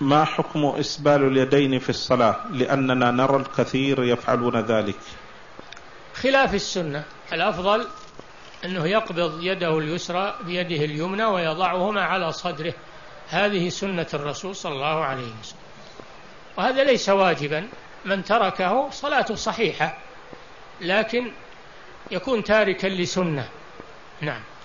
ما حكم إسبال اليدين في الصلاة؟ لأننا نرى الكثير يفعلون ذلك. خلاف السنة، الأفضل أنه يقبض يده اليسرى بيده اليمنى ويضعهما على صدره، هذه سنة الرسول صلى الله عليه وسلم، وهذا ليس واجبا، من تركه صلاته صحيحة لكن يكون تاركا لسنة. نعم.